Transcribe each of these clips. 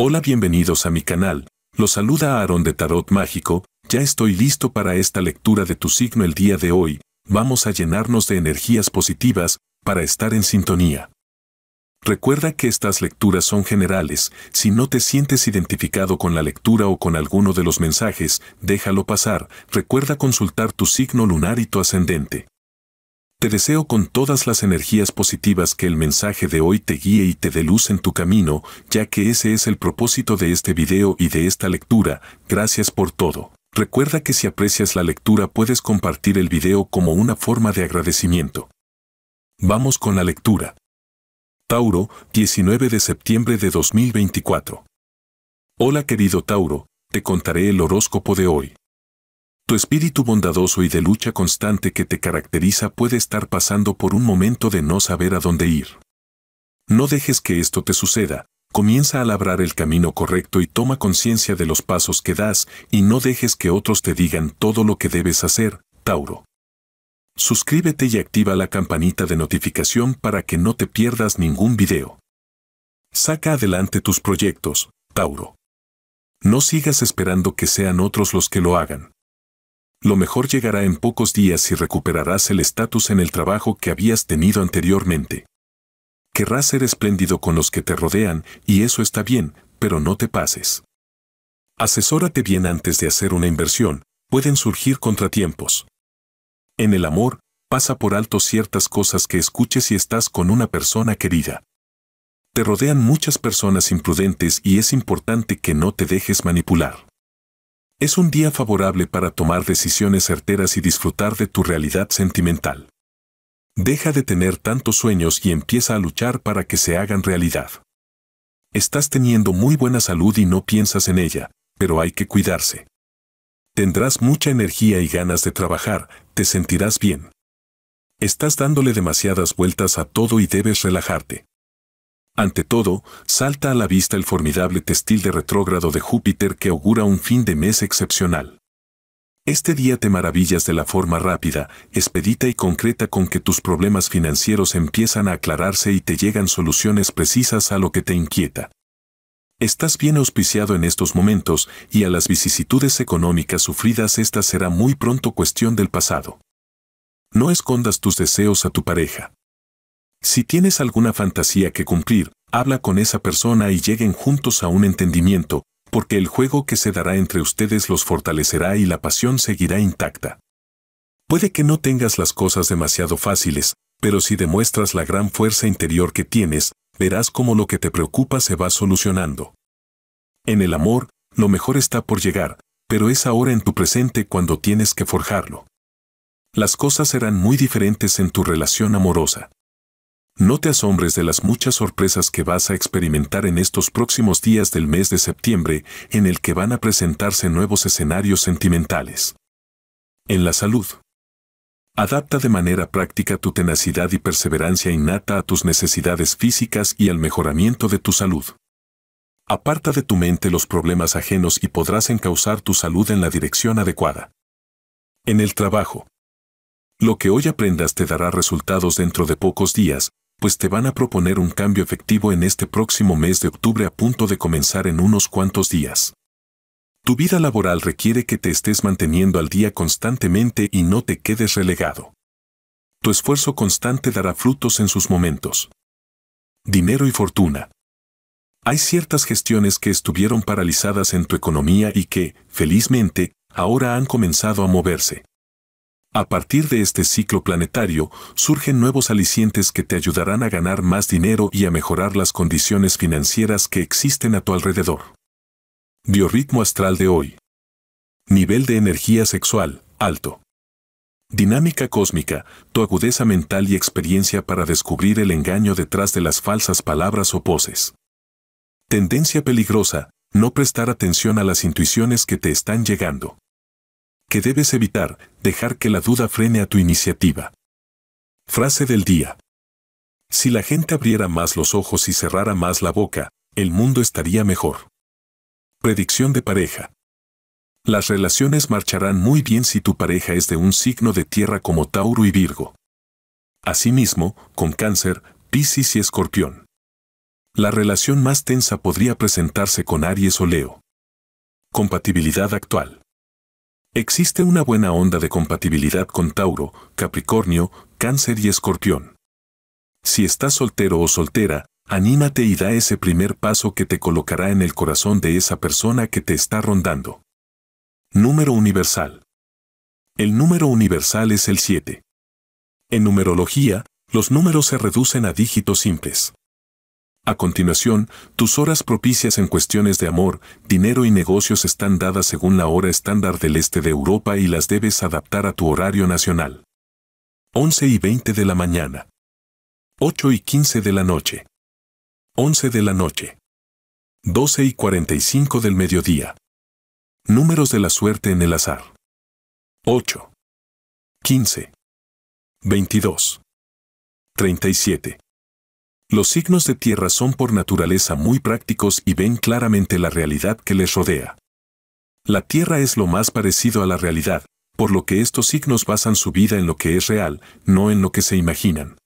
Hola, bienvenidos a mi canal. Los saluda Aarón de Tarot Mágico. Ya estoy listo para esta lectura de tu signo el día de hoy. Vamos a llenarnos de energías positivas para estar en sintonía. Recuerda que estas lecturas son generales. Si no te sientes identificado con la lectura o con alguno de los mensajes, déjalo pasar. Recuerda consultar tu signo lunar y tu ascendente. Te deseo con todas las energías positivas que el mensaje de hoy te guíe y te dé luz en tu camino, ya que ese es el propósito de este video y de esta lectura. Gracias por todo. Recuerda que si aprecias la lectura puedes compartir el video como una forma de agradecimiento. Vamos con la lectura. Tauro, 19 de septiembre de 2024. Hola querido Tauro, te contaré el horóscopo de hoy. Tu espíritu bondadoso y de lucha constante que te caracteriza puede estar pasando por un momento de no saber a dónde ir. No dejes que esto te suceda, comienza a labrar el camino correcto y toma conciencia de los pasos que das y no dejes que otros te digan todo lo que debes hacer, Tauro. Suscríbete y activa la campanita de notificación para que no te pierdas ningún video. Saca adelante tus proyectos, Tauro. No sigas esperando que sean otros los que lo hagan. Lo mejor llegará en pocos días y recuperarás el estatus en el trabajo que habías tenido anteriormente. Querrás ser espléndido con los que te rodean y eso está bien, pero no te pases. Asesórate bien antes de hacer una inversión, pueden surgir contratiempos. En el amor, pasa por alto ciertas cosas que escuches si estás con una persona querida. Te rodean muchas personas imprudentes y es importante que no te dejes manipular. Es un día favorable para tomar decisiones certeras y disfrutar de tu realidad sentimental. Deja de tener tantos sueños y empieza a luchar para que se hagan realidad. Estás teniendo muy buena salud y no piensas en ella, pero hay que cuidarse. Tendrás mucha energía y ganas de trabajar, te sentirás bien. Estás dándole demasiadas vueltas a todo y debes relajarte. Ante todo, salta a la vista el formidable textil de retrógrado de Júpiter que augura un fin de mes excepcional. Este día te maravillas de la forma rápida, expedita y concreta con que tus problemas financieros empiezan a aclararse y te llegan soluciones precisas a lo que te inquieta. Estás bien auspiciado en estos momentos y a las vicisitudes económicas sufridas esta será muy pronto cuestión del pasado. No escondas tus deseos a tu pareja. Si tienes alguna fantasía que cumplir, habla con esa persona y lleguen juntos a un entendimiento, porque el juego que se dará entre ustedes los fortalecerá y la pasión seguirá intacta. Puede que no tengas las cosas demasiado fáciles, pero si demuestras la gran fuerza interior que tienes, verás cómo lo que te preocupa se va solucionando. En el amor, lo mejor está por llegar, pero es ahora en tu presente cuando tienes que forjarlo. Las cosas serán muy diferentes en tu relación amorosa. No te asombres de las muchas sorpresas que vas a experimentar en estos próximos días del mes de septiembre, en el que van a presentarse nuevos escenarios sentimentales. En la salud. Adapta de manera práctica tu tenacidad y perseverancia innata a tus necesidades físicas y al mejoramiento de tu salud. Aparta de tu mente los problemas ajenos y podrás encauzar tu salud en la dirección adecuada. En el trabajo. Lo que hoy aprendas te dará resultados dentro de pocos días, pues te van a proponer un cambio efectivo en este próximo mes de octubre a punto de comenzar en unos cuantos días. Tu vida laboral requiere que te estés manteniendo al día constantemente y no te quedes relegado. Tu esfuerzo constante dará frutos en sus momentos. Dinero y fortuna. Hay ciertas gestiones que estuvieron paralizadas en tu economía y que, felizmente, ahora han comenzado a moverse. A partir de este ciclo planetario, surgen nuevos alicientes que te ayudarán a ganar más dinero y a mejorar las condiciones financieras que existen a tu alrededor. Biorritmo astral de hoy. Nivel de energía sexual, alto. Dinámica cósmica, tu agudeza mental y experiencia para descubrir el engaño detrás de las falsas palabras o poses. Tendencia peligrosa, no prestar atención a las intuiciones que te están llegando. Que debes evitar, dejar que la duda frene a tu iniciativa. Frase del día. Si la gente abriera más los ojos y cerrara más la boca, el mundo estaría mejor. Predicción de pareja. Las relaciones marcharán muy bien si tu pareja es de un signo de tierra como Tauro y Virgo. Asimismo, con Cáncer, Piscis y Escorpión. La relación más tensa podría presentarse con Aries o Leo. Compatibilidad actual. Existe una buena onda de compatibilidad con Tauro, Capricornio, Cáncer y Escorpión. Si estás soltero o soltera, anímate y da ese primer paso que te colocará en el corazón de esa persona que te está rondando. Número universal. El número universal es el 7. En numerología, los números se reducen a dígitos simples. A continuación, tus horas propicias en cuestiones de amor, dinero y negocios están dadas según la hora estándar del este de Europa y las debes adaptar a tu horario nacional. 11 y 20 de la mañana. 8 y 15 de la noche. 11 de la noche. 12 y 45 del mediodía. Números de la suerte en el azar. 8. 15. 22. 37. Los signos de tierra son por naturaleza muy prácticos y ven claramente la realidad que les rodea. La tierra es lo más parecido a la realidad, por lo que estos signos basan su vida en lo que es real, no en lo que se imaginan.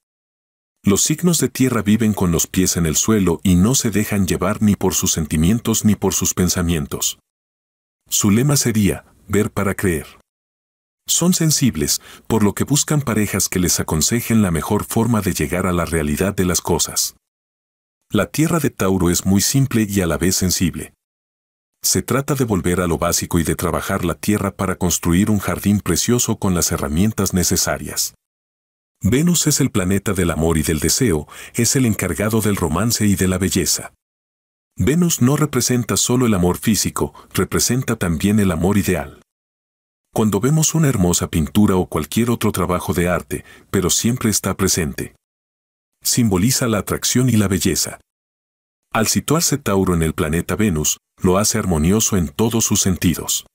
Los signos de tierra viven con los pies en el suelo y no se dejan llevar ni por sus sentimientos ni por sus pensamientos. Su lema sería, ver para creer. Son sensibles, por lo que buscan parejas que les aconsejen la mejor forma de llegar a la realidad de las cosas. La tierra de Tauro es muy simple y a la vez sensible. Se trata de volver a lo básico y de trabajar la tierra para construir un jardín precioso con las herramientas necesarias. Venus es el planeta del amor y del deseo, es el encargado del romance y de la belleza. Venus no representa solo el amor físico, representa también el amor ideal. Cuando vemos una hermosa pintura o cualquier otro trabajo de arte, pero siempre está presente. Simboliza la atracción y la belleza. Al situarse Tauro en el planeta Venus, lo hace armonioso en todos sus sentidos.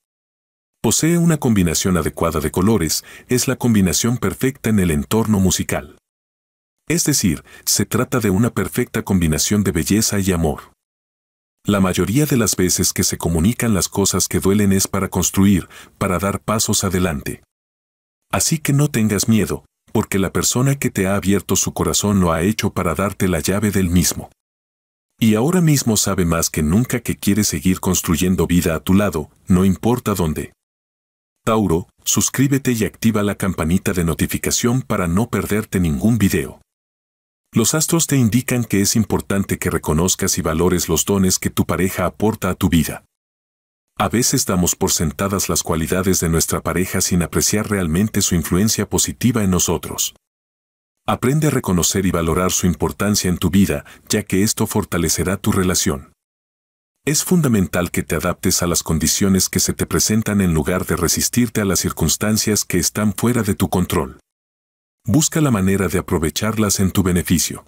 Posee una combinación adecuada de colores, es la combinación perfecta en el entorno musical. Es decir, se trata de una perfecta combinación de belleza y amor. La mayoría de las veces que se comunican las cosas que duelen es para construir, para dar pasos adelante. Así que no tengas miedo, porque la persona que te ha abierto su corazón lo ha hecho para darte la llave del mismo. Y ahora mismo sabe más que nunca que quiere seguir construyendo vida a tu lado, no importa dónde. Tauro, suscríbete y activa la campanita de notificación para no perderte ningún video. Los astros te indican que es importante que reconozcas y valores los dones que tu pareja aporta a tu vida. A veces damos por sentadas las cualidades de nuestra pareja sin apreciar realmente su influencia positiva en nosotros. Aprende a reconocer y valorar su importancia en tu vida, ya que esto fortalecerá tu relación. Es fundamental que te adaptes a las condiciones que se te presentan en lugar de resistirte a las circunstancias que están fuera de tu control. Busca la manera de aprovecharlas en tu beneficio.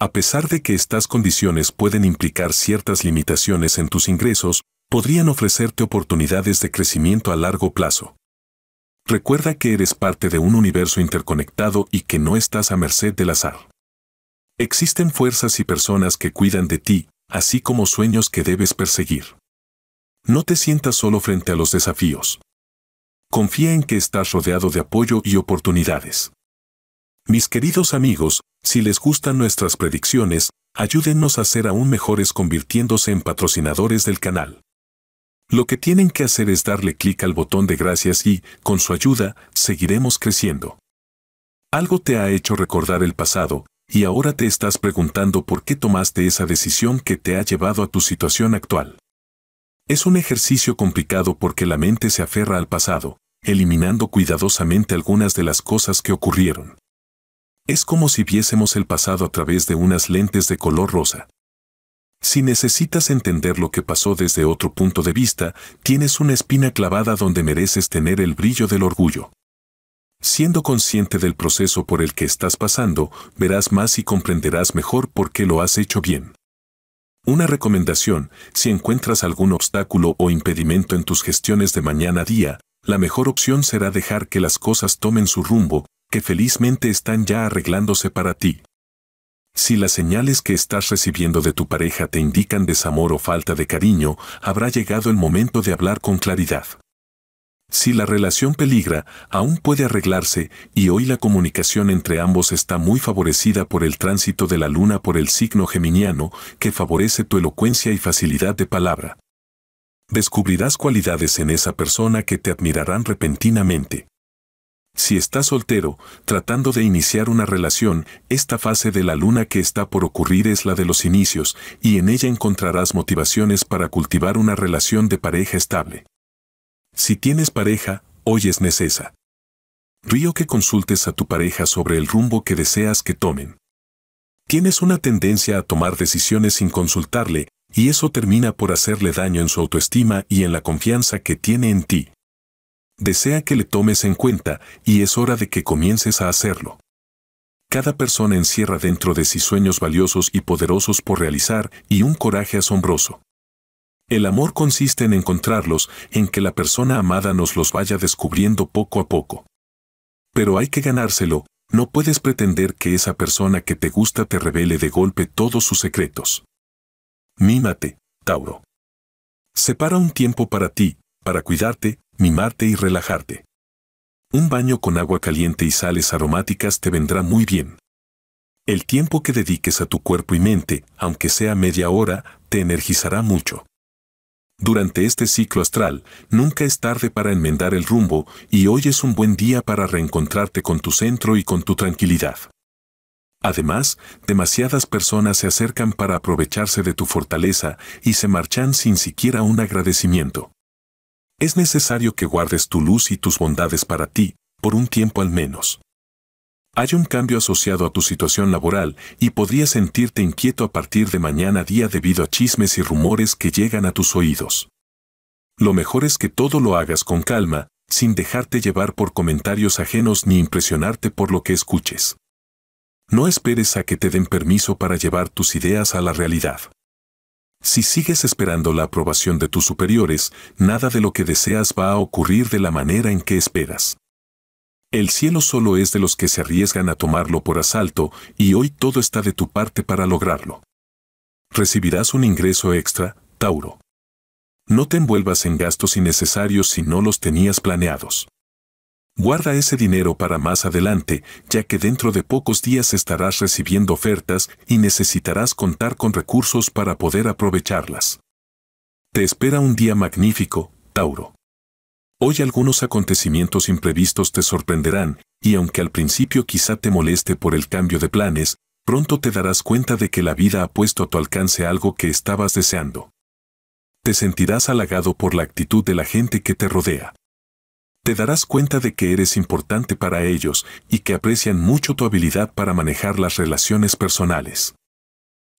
A pesar de que estas condiciones pueden implicar ciertas limitaciones en tus ingresos, podrían ofrecerte oportunidades de crecimiento a largo plazo. Recuerda que eres parte de un universo interconectado y que no estás a merced del azar. Existen fuerzas y personas que cuidan de ti, así como sueños que debes perseguir. No te sientas solo frente a los desafíos. Confía en que estás rodeado de apoyo y oportunidades. Mis queridos amigos, si les gustan nuestras predicciones, ayúdennos a ser aún mejores convirtiéndose en patrocinadores del canal. Lo que tienen que hacer es darle clic al botón de gracias y, con su ayuda, seguiremos creciendo. Algo te ha hecho recordar el pasado, y ahora te estás preguntando por qué tomaste esa decisión que te ha llevado a tu situación actual. Es un ejercicio complicado porque la mente se aferra al pasado, eliminando cuidadosamente algunas de las cosas que ocurrieron. Es como si viésemos el pasado a través de unas lentes de color rosa. Si necesitas entender lo que pasó desde otro punto de vista, tienes una espina clavada donde mereces tener el brillo del orgullo. Siendo consciente del proceso por el que estás pasando, verás más y comprenderás mejor por qué lo has hecho bien. Una recomendación, si encuentras algún obstáculo o impedimento en tus gestiones de mañana a día, la mejor opción será dejar que las cosas tomen su rumbo, que felizmente están ya arreglándose para ti. Si las señales que estás recibiendo de tu pareja te indican desamor o falta de cariño, habrá llegado el momento de hablar con claridad. Si la relación peligra, aún puede arreglarse, y hoy la comunicación entre ambos está muy favorecida por el tránsito de la luna por el signo geminiano, que favorece tu elocuencia y facilidad de palabra. Descubrirás cualidades en esa persona que te admirarán repentinamente. Si estás soltero, tratando de iniciar una relación, esta fase de la luna que está por ocurrir es la de los inicios, y en ella encontrarás motivaciones para cultivar una relación de pareja estable. Si tienes pareja, hoy es necesario que consultes a tu pareja sobre el rumbo que deseas que tomen. Tienes una tendencia a tomar decisiones sin consultarle, y eso termina por hacerle daño en su autoestima y en la confianza que tiene en ti. Desea que le tomes en cuenta, y es hora de que comiences a hacerlo. Cada persona encierra dentro de sí sueños valiosos y poderosos por realizar, y un coraje asombroso. El amor consiste en encontrarlos, en que la persona amada nos los vaya descubriendo poco a poco. Pero hay que ganárselo, no puedes pretender que esa persona que te gusta te revele de golpe todos sus secretos. Mímate, Tauro. Separa un tiempo para ti, para cuidarte, mimarte y relajarte. Un baño con agua caliente y sales aromáticas te vendrá muy bien. El tiempo que dediques a tu cuerpo y mente, aunque sea media hora, te energizará mucho. Durante este ciclo astral, nunca es tarde para enmendar el rumbo y hoy es un buen día para reencontrarte con tu centro y con tu tranquilidad. Además, demasiadas personas se acercan para aprovecharse de tu fortaleza y se marchan sin siquiera un agradecimiento. Es necesario que guardes tu luz y tus bondades para ti, por un tiempo al menos. Hay un cambio asociado a tu situación laboral y podrías sentirte inquieto a partir de mañana día debido a chismes y rumores que llegan a tus oídos. Lo mejor es que todo lo hagas con calma, sin dejarte llevar por comentarios ajenos ni impresionarte por lo que escuches. No esperes a que te den permiso para llevar tus ideas a la realidad. Si sigues esperando la aprobación de tus superiores, nada de lo que deseas va a ocurrir de la manera en que esperas. El cielo solo es de los que se arriesgan a tomarlo por asalto y hoy todo está de tu parte para lograrlo. Recibirás un ingreso extra, Tauro. No te envuelvas en gastos innecesarios si no los tenías planeados. Guarda ese dinero para más adelante, ya que dentro de pocos días estarás recibiendo ofertas y necesitarás contar con recursos para poder aprovecharlas. Te espera un día magnífico, Tauro. Hoy algunos acontecimientos imprevistos te sorprenderán, y aunque al principio quizá te moleste por el cambio de planes, pronto te darás cuenta de que la vida ha puesto a tu alcance algo que estabas deseando. Te sentirás halagado por la actitud de la gente que te rodea. Te darás cuenta de que eres importante para ellos y que aprecian mucho tu habilidad para manejar las relaciones personales.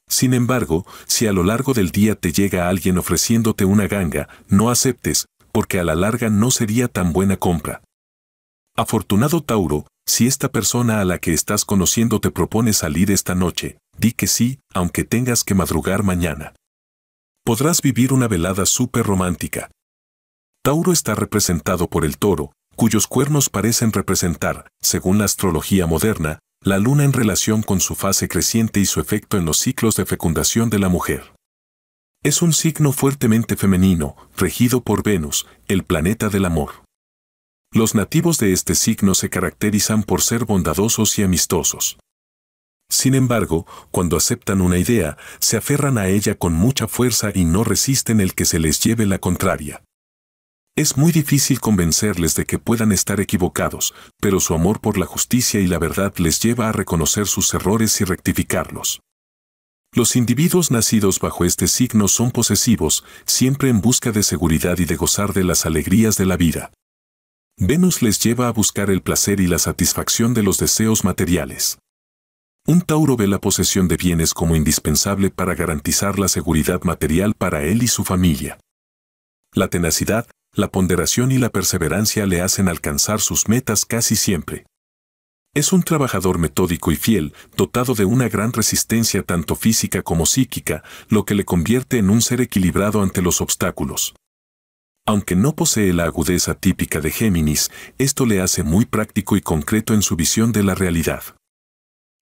Sin embargo, si a lo largo del día te llega alguien ofreciéndote una ganga, no aceptes, porque a la larga no sería tan buena compra. Afortunado Tauro, si esta persona a la que estás conociendo te propone salir esta noche, di que sí, aunque tengas que madrugar mañana. Podrás vivir una velada súper romántica. Tauro está representado por el toro, cuyos cuernos parecen representar, según la astrología moderna, la luna en relación con su fase creciente y su efecto en los ciclos de fecundación de la mujer. Es un signo fuertemente femenino, regido por Venus, el planeta del amor. Los nativos de este signo se caracterizan por ser bondadosos y amistosos. Sin embargo, cuando aceptan una idea, se aferran a ella con mucha fuerza y no resisten el que se les lleve la contraria. Es muy difícil convencerles de que puedan estar equivocados, pero su amor por la justicia y la verdad les lleva a reconocer sus errores y rectificarlos. Los individuos nacidos bajo este signo son posesivos, siempre en busca de seguridad y de gozar de las alegrías de la vida. Venus les lleva a buscar el placer y la satisfacción de los deseos materiales. Un Tauro ve la posesión de bienes como indispensable para garantizar la seguridad material para él y su familia. La tenacidad, la ponderación y la perseverancia le hacen alcanzar sus metas casi siempre. Es un trabajador metódico y fiel, dotado de una gran resistencia tanto física como psíquica, lo que le convierte en un ser equilibrado ante los obstáculos. Aunque no posee la agudeza típica de Géminis, esto le hace muy práctico y concreto en su visión de la realidad.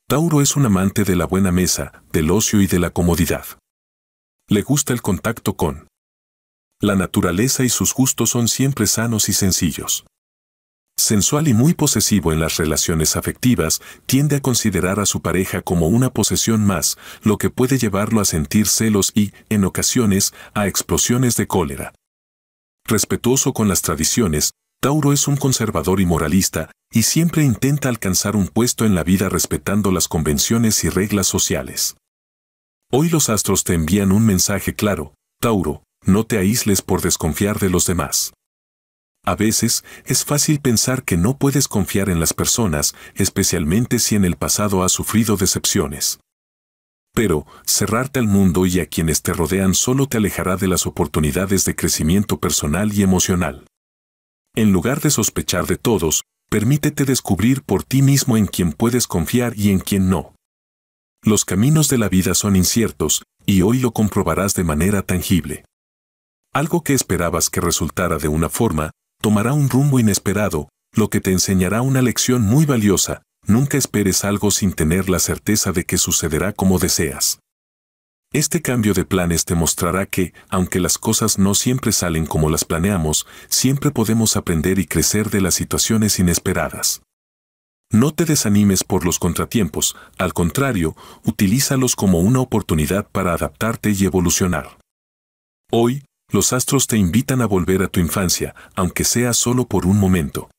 Tauro es un amante de la buena mesa, del ocio y de la comodidad. Le gusta el contacto con La naturaleza y sus gustos son siempre sanos y sencillos. Sensual y muy posesivo en las relaciones afectivas, tiende a considerar a su pareja como una posesión más, lo que puede llevarlo a sentir celos y, en ocasiones, a explosiones de cólera. Respetuoso con las tradiciones, Tauro es un conservador y moralista, y siempre intenta alcanzar un puesto en la vida respetando las convenciones y reglas sociales. Hoy los astros te envían un mensaje claro, Tauro, no te aísles por desconfiar de los demás. A veces, es fácil pensar que no puedes confiar en las personas, especialmente si en el pasado has sufrido decepciones. Pero, cerrarte al mundo y a quienes te rodean solo te alejará de las oportunidades de crecimiento personal y emocional. En lugar de sospechar de todos, permítete descubrir por ti mismo en quién puedes confiar y en quién no. Los caminos de la vida son inciertos, y hoy lo comprobarás de manera tangible. Algo que esperabas que resultara de una forma, tomará un rumbo inesperado, lo que te enseñará una lección muy valiosa. Nunca esperes algo sin tener la certeza de que sucederá como deseas. Este cambio de planes te mostrará que, aunque las cosas no siempre salen como las planeamos, siempre podemos aprender y crecer de las situaciones inesperadas. No te desanimes por los contratiempos, al contrario, utilízalos como una oportunidad para adaptarte y evolucionar. Hoy, los astros te invitan a volver a tu infancia, aunque sea solo por un momento.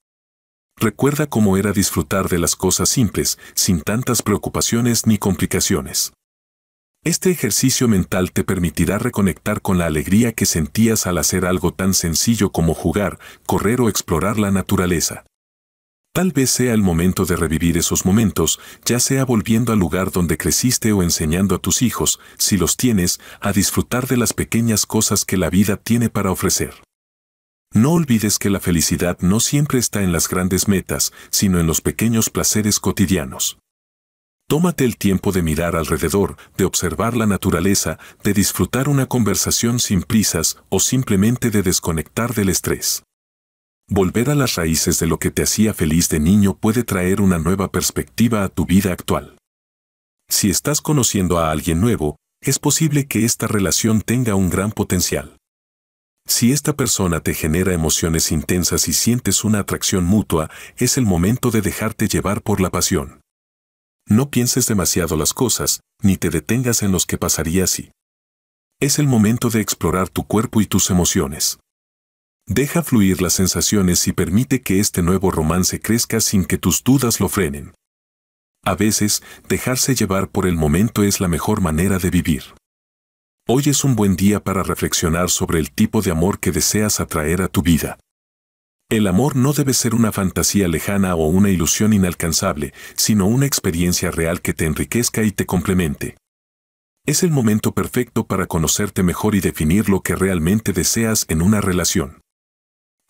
Recuerda cómo era disfrutar de las cosas simples, sin tantas preocupaciones ni complicaciones. Este ejercicio mental te permitirá reconectar con la alegría que sentías al hacer algo tan sencillo como jugar, correr o explorar la naturaleza. Tal vez sea el momento de revivir esos momentos, ya sea volviendo al lugar donde creciste o enseñando a tus hijos, si los tienes, a disfrutar de las pequeñas cosas que la vida tiene para ofrecer. No olvides que la felicidad no siempre está en las grandes metas, sino en los pequeños placeres cotidianos. Tómate el tiempo de mirar alrededor, de observar la naturaleza, de disfrutar una conversación sin prisas o simplemente de desconectar del estrés. Volver a las raíces de lo que te hacía feliz de niño puede traer una nueva perspectiva a tu vida actual. Si estás conociendo a alguien nuevo, es posible que esta relación tenga un gran potencial. Si esta persona te genera emociones intensas y sientes una atracción mutua, es el momento de dejarte llevar por la pasión. No pienses demasiado las cosas, ni te detengas en los que pasaría si. Es el momento de explorar tu cuerpo y tus emociones. Deja fluir las sensaciones y permite que este nuevo romance crezca sin que tus dudas lo frenen. A veces, dejarse llevar por el momento es la mejor manera de vivir. Hoy es un buen día para reflexionar sobre el tipo de amor que deseas atraer a tu vida. El amor no debe ser una fantasía lejana o una ilusión inalcanzable, sino una experiencia real que te enriquezca y te complemente. Es el momento perfecto para conocerte mejor y definir lo que realmente deseas en una relación.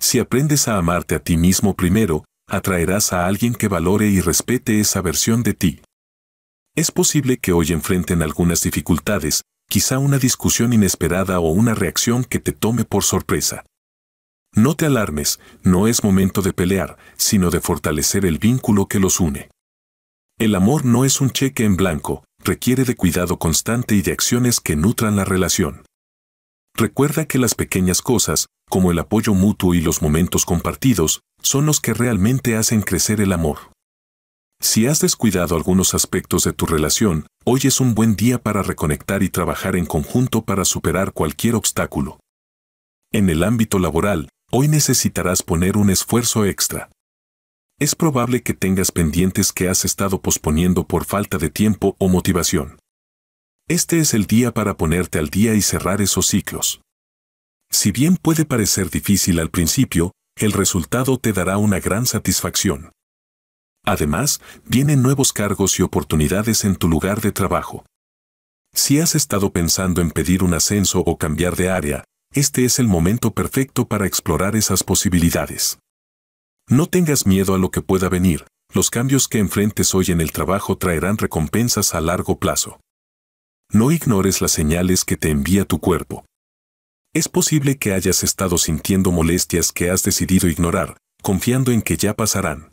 Si aprendes a amarte a ti mismo primero, atraerás a alguien que valore y respete esa versión de ti. Es posible que hoy enfrenten algunas dificultades, quizá una discusión inesperada o una reacción que te tome por sorpresa. No te alarmes, no es momento de pelear, sino de fortalecer el vínculo que los une. El amor no es un cheque en blanco, requiere de cuidado constante y de acciones que nutran la relación. Recuerda que las pequeñas cosas, como el apoyo mutuo y los momentos compartidos, son los que realmente hacen crecer el amor. Si has descuidado algunos aspectos de tu relación, hoy es un buen día para reconectar y trabajar en conjunto para superar cualquier obstáculo. En el ámbito laboral, hoy necesitarás poner un esfuerzo extra. Es probable que tengas pendientes que has estado posponiendo por falta de tiempo o motivación. Este es el día para ponerte al día y cerrar esos ciclos. Si bien puede parecer difícil al principio, el resultado te dará una gran satisfacción. Además, vienen nuevos cargos y oportunidades en tu lugar de trabajo. Si has estado pensando en pedir un ascenso o cambiar de área, este es el momento perfecto para explorar esas posibilidades. No tengas miedo a lo que pueda venir, los cambios que enfrentes hoy en el trabajo traerán recompensas a largo plazo. No ignores las señales que te envía tu cuerpo. Es posible que hayas estado sintiendo molestias que has decidido ignorar, confiando en que ya pasarán.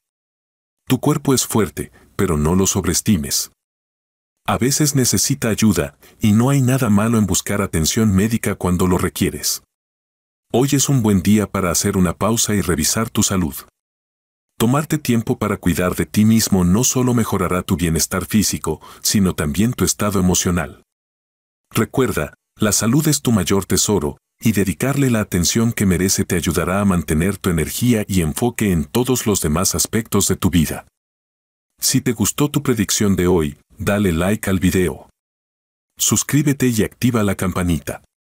Tu cuerpo es fuerte, pero no lo sobreestimes. A veces necesita ayuda, y no hay nada malo en buscar atención médica cuando lo requieres. Hoy es un buen día para hacer una pausa y revisar tu salud. Tomarte tiempo para cuidar de ti mismo no solo mejorará tu bienestar físico, sino también tu estado emocional. Recuerda, la salud es tu mayor tesoro, y dedicarle la atención que merece te ayudará a mantener tu energía y enfoque en todos los demás aspectos de tu vida. Si te gustó tu predicción de hoy, dale like al video. Suscríbete y activa la campanita.